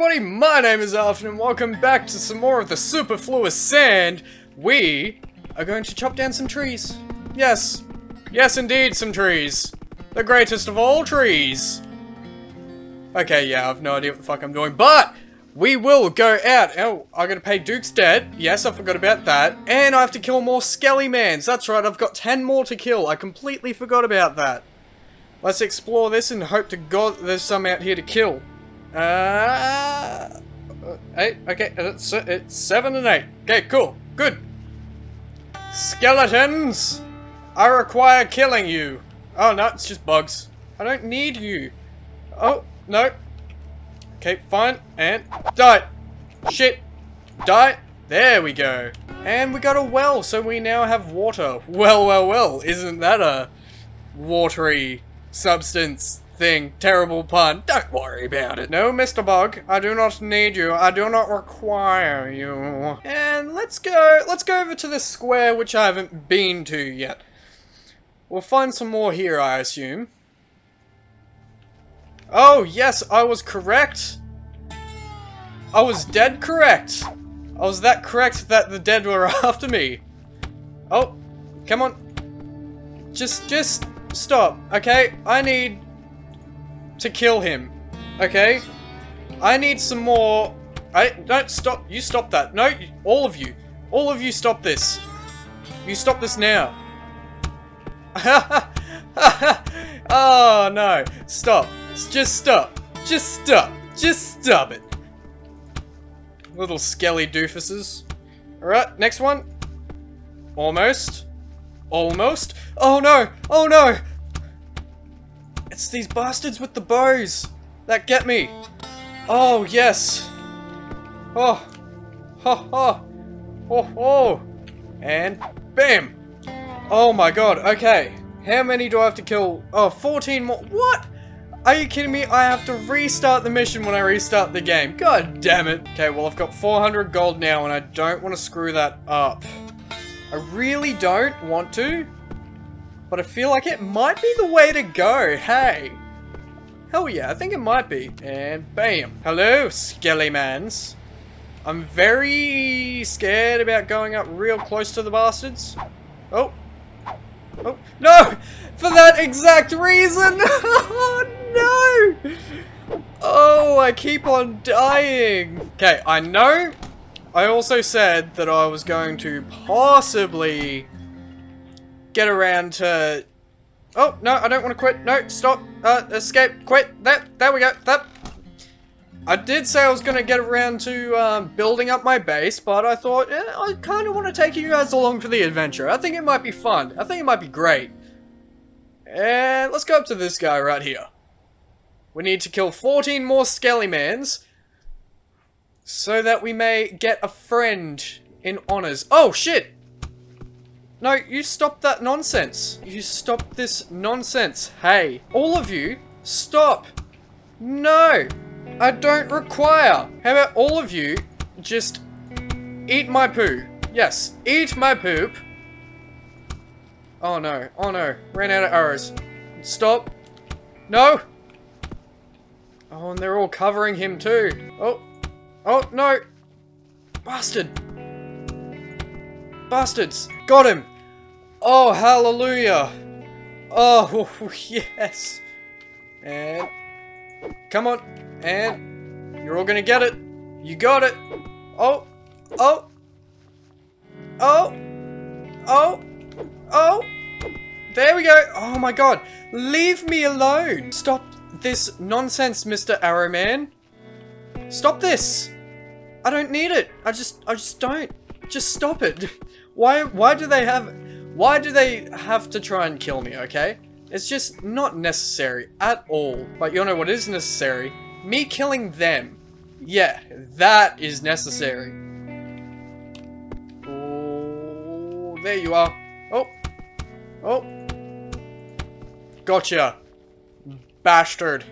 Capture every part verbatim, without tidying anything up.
everybody, my name is Alvin, and welcome back to some more of The Superfluous Sand. We are going to chop down some trees. Yes. Yes, indeed, some trees. The greatest of all trees. Okay, yeah, I've no idea what the fuck I'm doing, but we will go out. Oh, I'm gonna pay Duke's debt. Yes, I forgot about that. And I have to kill more Skellymans. That's right, I've got ten more to kill. I completely forgot about that. Let's explore this and hope to God there's some out here to kill. Uh, eight, okay, it's, it's seven and eight. Okay, cool, good. Skeletons, I require killing you. Oh no, it's just bugs. I don't need you. Oh, no. Okay, fine, and die. Shit, die. There we go. And we got a well, so we now have water. Well, well, well, isn't that a watery substance thing? Terrible pun. Don't worry about it. No, Mister Bug, I do not need you. I do not require you. And let's go let's go over to the square, which I haven't been to yet. We'll find some more here, I assume. Oh yes, I was correct. I was dead correct. I was that correct that the dead were after me. Oh, come on. Just just stop, okay? I need to kill him, okay? I need some more. I don't stop. You stop that. No, you, all of you, all of you, stop this. You stop this now. Oh no! Stop. Just stop. Just stop. Just stop it. Little skelly doofuses. All right, next one. Almost. Almost. Oh no! Oh no! It's these bastards with the bows that get me. Oh yes. Oh. Ha ha. Oh oh. And bam. Oh my god. Okay. How many do I have to kill? Oh, fourteen more. What? Are you kidding me? I have to restart the mission when I restart the game. God damn it. Okay, well I've got four hundred gold now and I don't want to screw that up. I really don't want to, but I feel like it might be the way to go, hey. Hell yeah, I think it might be. And bam. Hello, Skellymans. I'm very scared about going up real close to the bastards. Oh. Oh, no! For that exact reason! Oh, no! Oh, I keep on dying. Okay, I know. I also said that I was going to possibly get around to... Oh, no, I don't want to quit. No, stop. Uh, escape. Quit. That. There we go. That. I did say I was going to get around to um, building up my base, but I thought, eh, I kind of want to take you guys along for the adventure. I think it might be fun. I think it might be great. And let's go up to this guy right here. We need to kill fourteen more Skellymans, so that we may get a friend in honors. Oh, shit! No, you stop that nonsense. You stop this nonsense. Hey, all of you, stop. No, I don't require. How about all of you just eat my poo? Yes, eat my poop. Oh, no. Oh, no. Ran out of arrows. Stop. No. Oh, and they're all covering him, too. Oh. Oh, no! Bastard! Bastards! Got him! Oh, hallelujah! Oh, yes! And... Come on! And... You're all gonna get it! You got it! Oh! Oh! Oh! Oh! Oh! There we go! Oh my god! Leave me alone! Stop this nonsense, Mister Arrowman! Stop this! I don't need it. I just, I just don't. Just stop it. Why, why do they have, why do they have to try and kill me? Okay, it's just not necessary at all. But you know what is necessary? Me killing them. Yeah, that is necessary. Oh, there you are. Oh, oh, gotcha, bastard.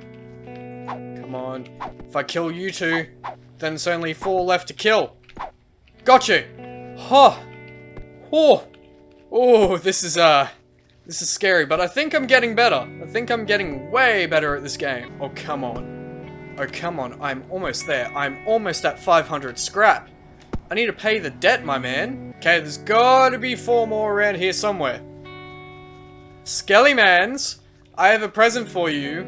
Come on. If I kill you two, then it's only four left to kill. Gotcha! Huh. Oh. Oh, this is, uh, this is scary, but I think I'm getting better. I think I'm getting way better at this game. Oh, come on. Oh, come on. I'm almost there. I'm almost at five hundred scrap. I need to pay the debt, my man. Okay, there's gotta be four more around here somewhere. Skellymans, I have a present for you.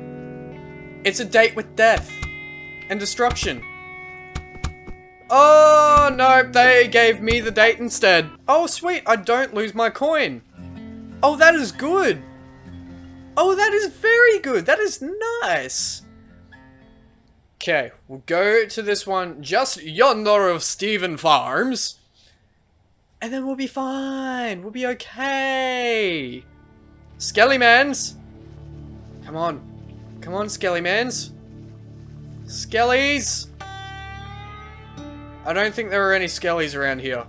It's a date with death and destruction. Oh, no, they gave me the date instead. Oh, sweet, I don't lose my coin. Oh, that is good. Oh, that is very good. That is nice. Okay, we'll go to this one just yonder of Stephen Farms. And then we'll be fine. We'll be okay. Skellymans. Come on. Come on, Skellymans. Skellies. I don't think there are any skellies around here.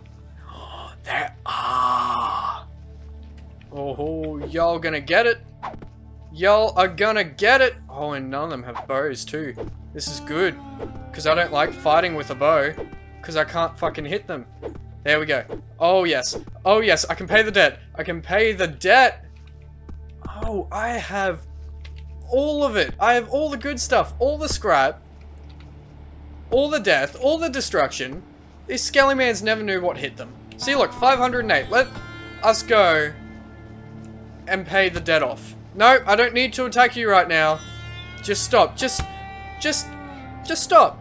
Oh, there are. Oh, y'all gonna get it. Y'all are gonna get it. Oh, and none of them have bows too. This is good, because I don't like fighting with a bow, because I can't fucking hit them. There we go. Oh, yes. Oh, yes. I can pay the debt. I can pay the debt. Oh, I have all of it. I have all the good stuff. All the scrap. All the death. All the destruction. These Skellymans never knew what hit them. See, look. five hundred eight. Let us go and pay the debt off. No, I don't need to attack you right now. Just stop. Just... Just, just stop.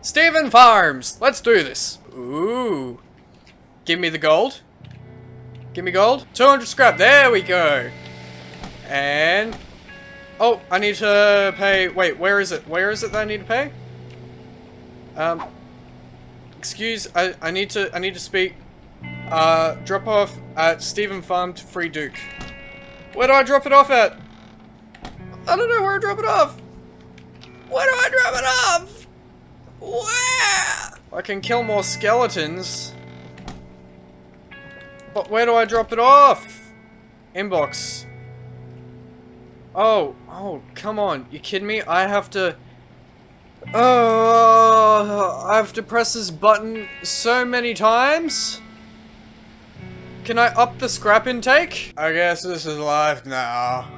Stephen Farms, let's do this. Ooh. Give me the gold. Give me gold. two hundred scrap, there we go. And, oh, I need to pay, wait, where is it? Where is it that I need to pay? Um, excuse, I, I need to, I need to speak. Uh, drop off at Stephen Farm to Free Duke. Where do I drop it off at? I don't know where I drop it off. Where do I drop it off? Where? I can kill more skeletons. But where do I drop it off? Inbox. Oh, oh, come on. You kidding me? I have to... Oh, I have to press this button so many times? Can I up the scrap intake? I guess this is life now.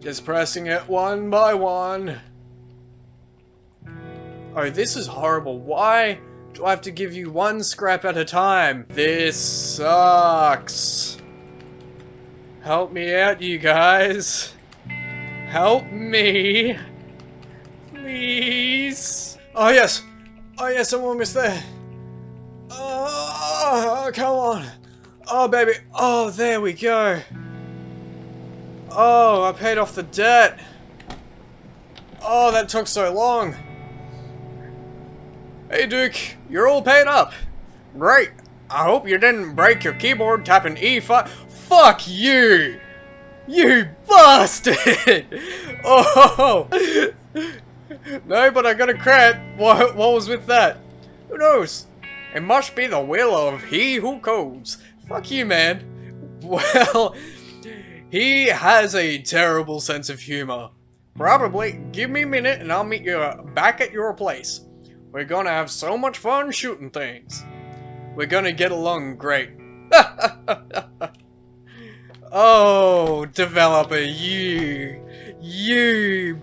Just pressing it one by one. Oh, this is horrible. Why do I have to give you one scrap at a time? This sucks. Help me out, you guys. Help me. Please. Oh, yes. Oh, yes, I'm almost there. Oh, come on. Oh, baby. Oh, there we go. Oh, I paid off the debt. Oh, that took so long. Hey, Duke, you're all paid up. Great. I hope you didn't break your keyboard tapping E five. Fuck you! You bastard! Oh! No, but I got a cramp. What, what was with that? Who knows? It must be the will of he who codes. Fuck you, man. Well... He has a terrible sense of humor. Probably. Give me a minute and I'll meet you back at your place. We're gonna have so much fun shooting things. We're gonna get along great. Oh, developer, you, you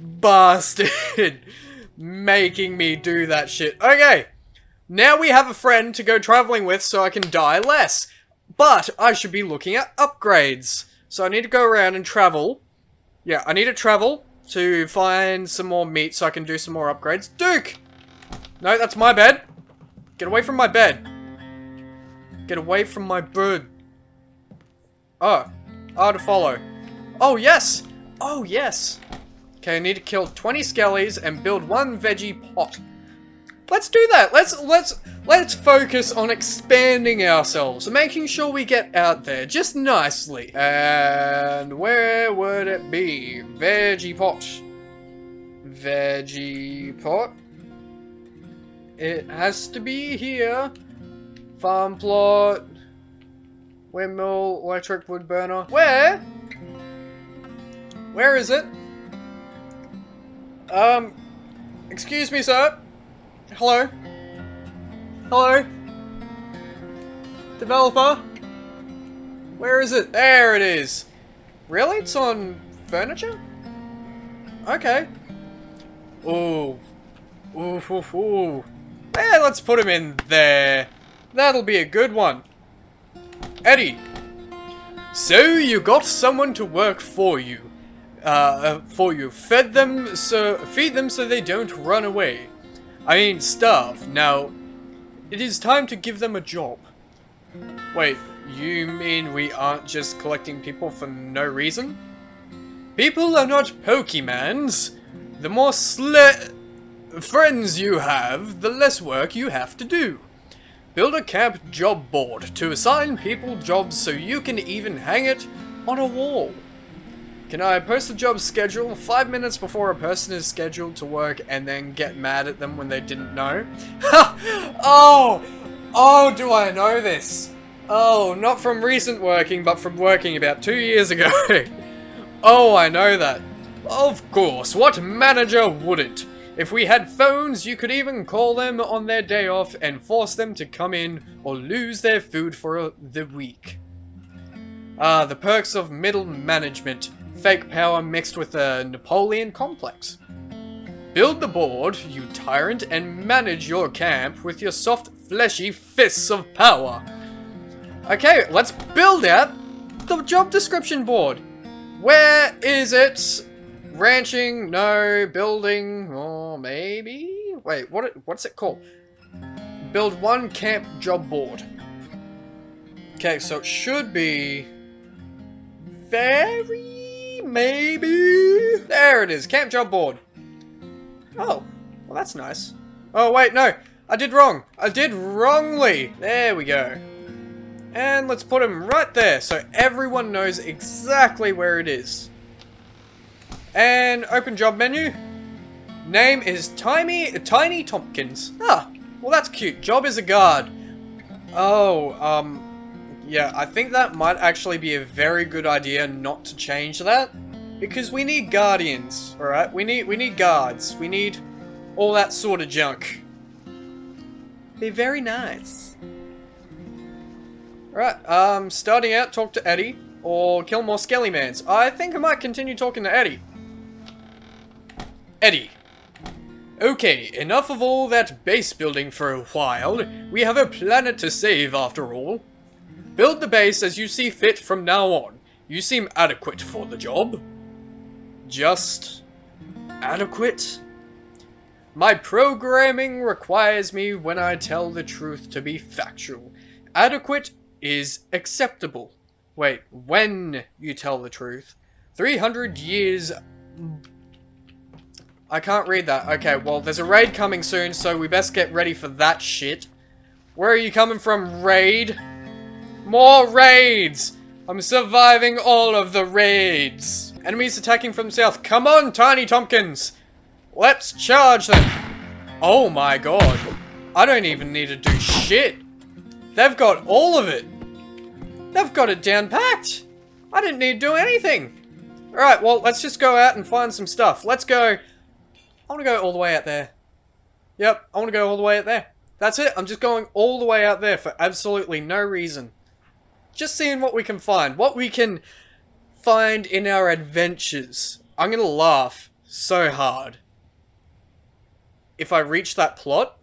bastard. Making me do that shit. Okay, now we have a friend to go traveling with so I can die less. But I should be looking at upgrades. So I need to go around and travel. Yeah, I need to travel to find some more meat so I can do some more upgrades. Duke! No, that's my bed. Get away from my bed. Get away from my bird. Oh. R to follow. Oh, yes! Oh, yes! Okay, I need to kill twenty skellies and build one veggie pot. Let's do that. Let's let's let's focus on expanding ourselves, making sure we get out there just nicely. And where would it be? Veggie pot. Veggie pot. It has to be here. Farm plot. Windmill, electric wood burner. Where? Where is it? Um, excuse me, sir. Hello? Hello? Developer? Where is it? There it is! Really? It's on furniture? Okay. Oh. Ooh, ooh, ooh. Eh, let's put him in there. That'll be a good one. Eddie. So you got someone to work for you. Uh, for you. Fed them so, feed them so they don't run away. I mean, starve. Now, it is time to give them a job. Wait, you mean we aren't just collecting people for no reason? People are not Pokemans. The more sle- friends you have, the less work you have to do. Build a camp job board to assign people jobs so you can even hang it on a wall. Can I post the job schedule five minutes before a person is scheduled to work and then get mad at them when they didn't know? Ha! Oh! Oh, do I know this? Oh, not from recent working, but from working about two years ago. Oh, I know that. Of course, what manager wouldn't? If we had phones, you could even call them on their day off and force them to come in or lose their food for a, the week. Ah, uh, the perks of middle management. Fake power mixed with a Napoleon complex. Build the board, you tyrant, and manage your camp with your soft, fleshy fists of power. Okay, let's build out the job description board. Where is it? Ranching? No. Building? Or maybe? Wait, what? It, what's it called? Build one camp job board. Okay, so it should be... very... maybe? There it is. Camp job board. Oh. Well, that's nice. Oh, wait, no. I did wrong. I did wrongly. There we go. And let's put him right there, so everyone knows exactly where it is. And open job menu. Name is Tiny, Tiny Tompkins. Ah, well that's cute. Job is a guard. Oh, um... yeah, I think that might actually be a very good idea not to change that. Because we need guardians, alright? We need, we need guards. We need all that sort of junk. They're very nice. Alright, um, starting out, talk to Eddie, or kill more Skelly-mans. I think I might continue talking to Eddie. Eddie. Okay, enough of all that base building for a while. We have a planet to save, after all. Build the base as you see fit from now on. You seem adequate for the job. Just... adequate? My programming requires me, when I tell the truth, to be factual. Adequate is acceptable. Wait, when you tell the truth. three hundred years... I can't read that. Okay, well, there's a raid coming soon, so we best get ready for that shit. Where are you coming from, raid? More raids! I'm surviving all of the raids. Enemies attacking from the south. Come on, Tiny Tompkins! Let's charge them! Oh my god. I don't even need to do shit. They've got all of it. They've got it down packed. I didn't need to do anything. Alright, well, let's just go out and find some stuff. Let's go. I want to go all the way out there. Yep, I want to go all the way out there. That's it. I'm just going all the way out there for absolutely no reason. Just seeing what we can find. What we can find in our adventures. I'm going to laugh so hard if I reach that plot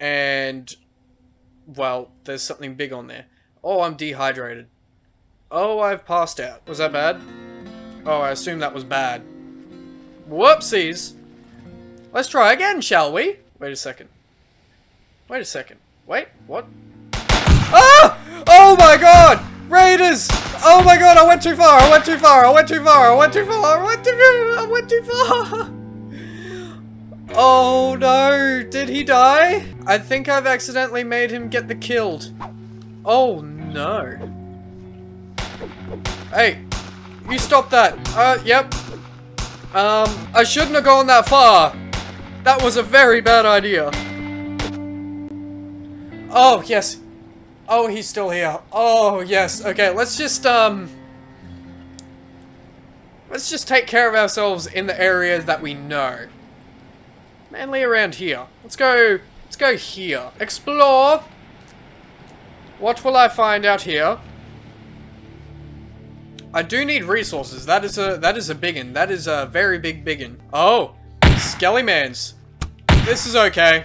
and... well, there's something big on there. Oh, I'm dehydrated. Oh, I've passed out. Was that bad? Oh, I assume that was bad. Whoopsies. Let's try again, shall we? Wait a second. Wait a second. Wait, what? Ah! Oh my god! Raiders! Oh my god, I went too far! I went too far! I went too far! I went too far! I went too far! I went too far! Oh no, did he die? I think I've accidentally made him get the killed. Oh no. Hey, you stop that. Uh, yep. Um, I shouldn't have gone that far. That was a very bad idea. Oh, yes. Oh, he's still here. Oh, yes. Okay, let's just, um... let's just take care of ourselves in the area that we know. Mainly around here. Let's go, let's go here. Explore! What will I find out here? I do need resources. That is a, that is a biggin. That is a very big biggin. Oh! Skellymans. This is okay.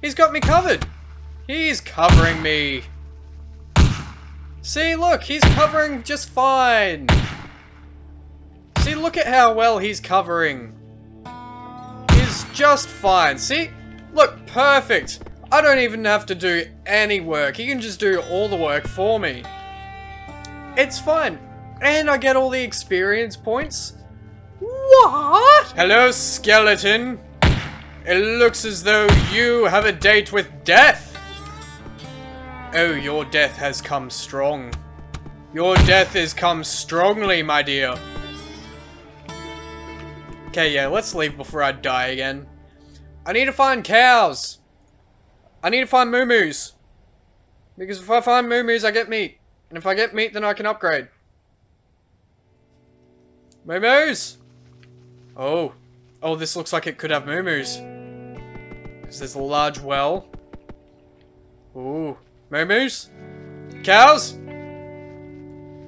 He's got me covered. He's covering me. See, look, he's covering just fine. See, look at how well he's covering. He's just fine. See? Look, perfect. I don't even have to do any work. He can just do all the work for me. It's fine. And I get all the experience points. What? Hello, skeleton. It looks as though you have a date with death. Oh, your death has come strong. Your death has come strongly, my dear. Okay, yeah, let's leave before I die again. I need to find cows. I need to find moo-moos. Because if I find moo-moos, I get meat. And if I get meat, then I can upgrade. Moo-moos! Oh. Oh, this looks like it could have moo-moos. Because there's a large well. Ooh. Moo-moos? Cows?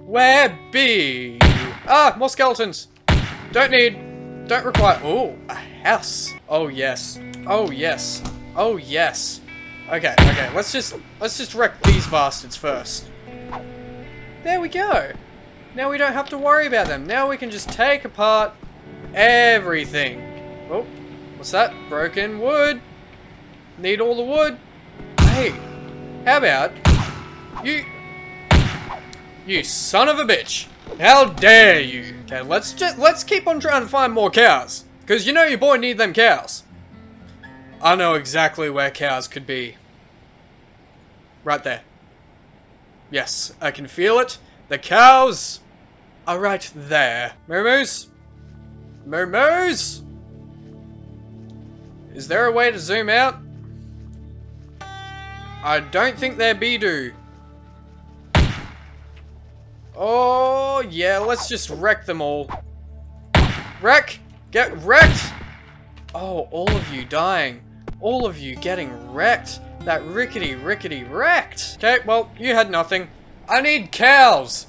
Where be? Ah, more skeletons. Don't need. Don't require. Ooh, a house. Oh, yes. Oh, yes. Oh, yes. Okay, okay. Let's just, let's just wreck these bastards first. There we go. Now we don't have to worry about them. Now we can just take apart everything. Oh, what's that? Broken wood. Need all the wood. Hey, how about you... You son of a bitch. How dare you. Okay, let's just... Let's keep on trying to find more cows. Because you know your boy need them cows. I know exactly where cows could be. Right there. Yes, I can feel it. The cows are right there. Moo-moos? Moo-moos? Is there a way to zoom out? I don't think there be do. Oh, yeah, let's just wreck them all. Wreck! Get wrecked! Oh, all of you dying. All of you getting wrecked. That rickety, rickety wrecked. Okay, well, you had nothing. I need cows.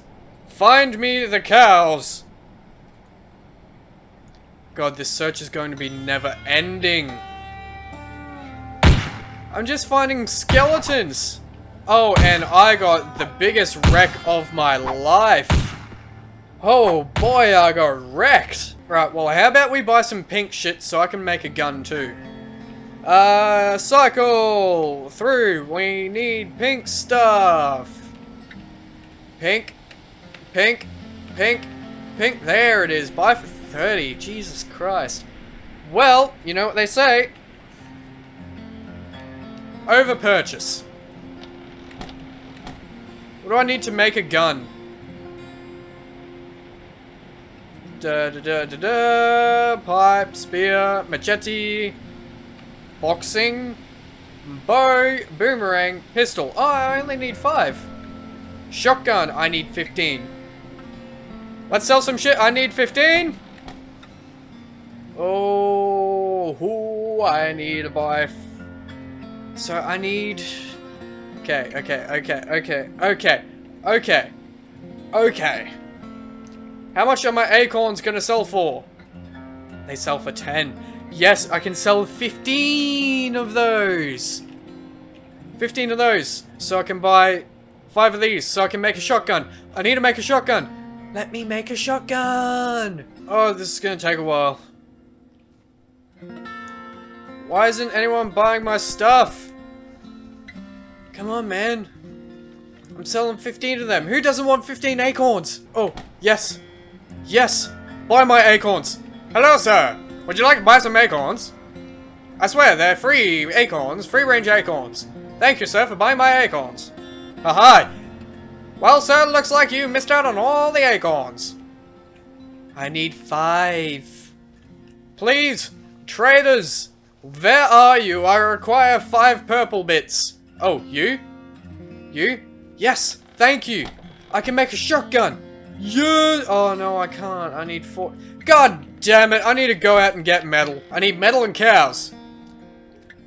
Find me the cows. God, this search is going to be never ending. I'm just finding skeletons. Oh, and I got the biggest wreck of my life. Oh boy, I got wrecked. Right, well, how about we buy some pink shit so I can make a gun too. Uh, cycle through. We need pink stuff. Pink, pink, pink, pink. There it is. Buy for thirty. Jesus Christ. Well, you know what they say. Over purchase. What do I need to make a gun? Da da da da da. Pipe, spear, machete. Boxing, bow, boomerang, pistol. Oh, I only need five. Shotgun, I need fifteen. Let's sell some shit, I need fifteen. Oh, ooh, I need to buy. So I need. Okay, okay, okay, okay, okay, okay, okay. How much are my acorns gonna sell for? They sell for ten. Yes, I can sell fifteen of those. fifteen of those. So I can buy five of these. So I can make a shotgun. I need to make a shotgun. Let me make a shotgun. Oh, this is going to take a while. Why isn't anyone buying my stuff? Come on, man. I'm selling fifteen of them. Who doesn't want fifteen acorns? Oh, yes. Yes. Buy my acorns. Hello, sir. Would you like to buy some acorns? I swear, they're free acorns, free-range acorns. Thank you, sir, for buying my acorns. Aha! Well, sir, looks like you missed out on all the acorns. I need five. Please, traders, where are you? I require five purple bits. Oh, you? You? Yes, thank you. I can make a shotgun. You? Oh, no, I can't. I need four. God damn it, I need to go out and get metal. I need metal and cows.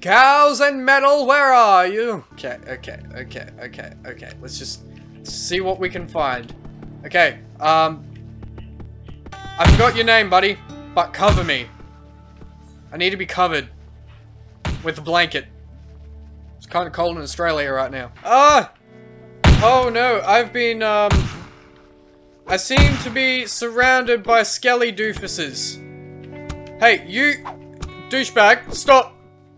Cows and metal, where are you? Okay, okay, okay, okay, okay. Let's just see what we can find. Okay, um... I forgot your name, buddy. But cover me. I need to be covered. With a blanket. It's kind of cold in Australia right now. Ah! Oh no, I've been, um... I seem to be surrounded by skelly doofuses. Hey, you... douchebag, stop!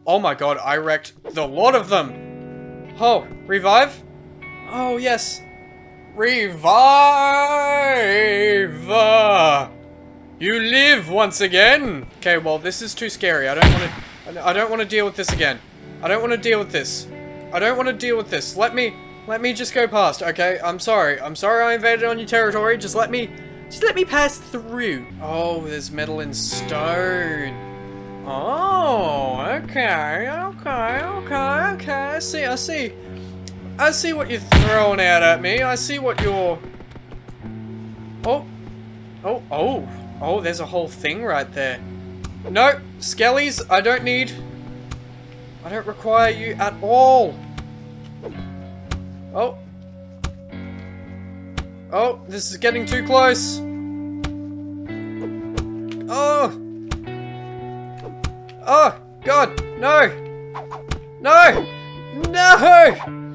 Oh my god, I wrecked the lot of them! Oh, revive? Oh, yes. Revive! You live once again! Okay, well, this is too scary. I don't want to... I don't want to deal with this again. I don't want to deal with this. I don't want to deal with this. Let me... Let me just go past, okay? I'm sorry. I'm sorry I invaded on your territory. Just let me... Just let me pass through. Oh, there's metal and stone. Oh, okay, okay, okay, okay. I see, I see. I see what you're throwing out at me. I see what you're... Oh. Oh, oh. Oh, there's a whole thing right there. No, skellies, I don't need... I don't require you at all. Oh. Oh, this is getting too close. Oh. Oh, God, no! No! No!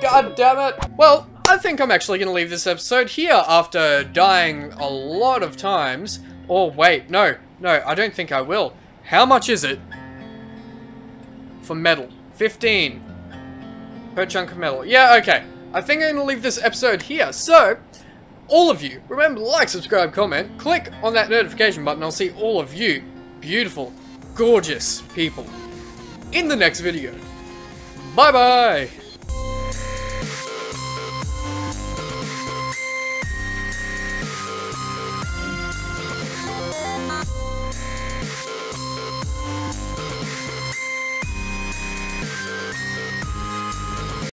God damn it! Well, I think I'm actually gonna leave this episode here after dying a lot of times. Or wait, no, no, I don't think I will. How much is it? For metal. fifteen. Per chunk of metal. Yeah, okay. I think I'm gonna leave this episode here, so... All of you, remember to like, subscribe, comment, click on that notification button, I'll see all of you. Beautiful. Gorgeous people in the next video. Bye bye.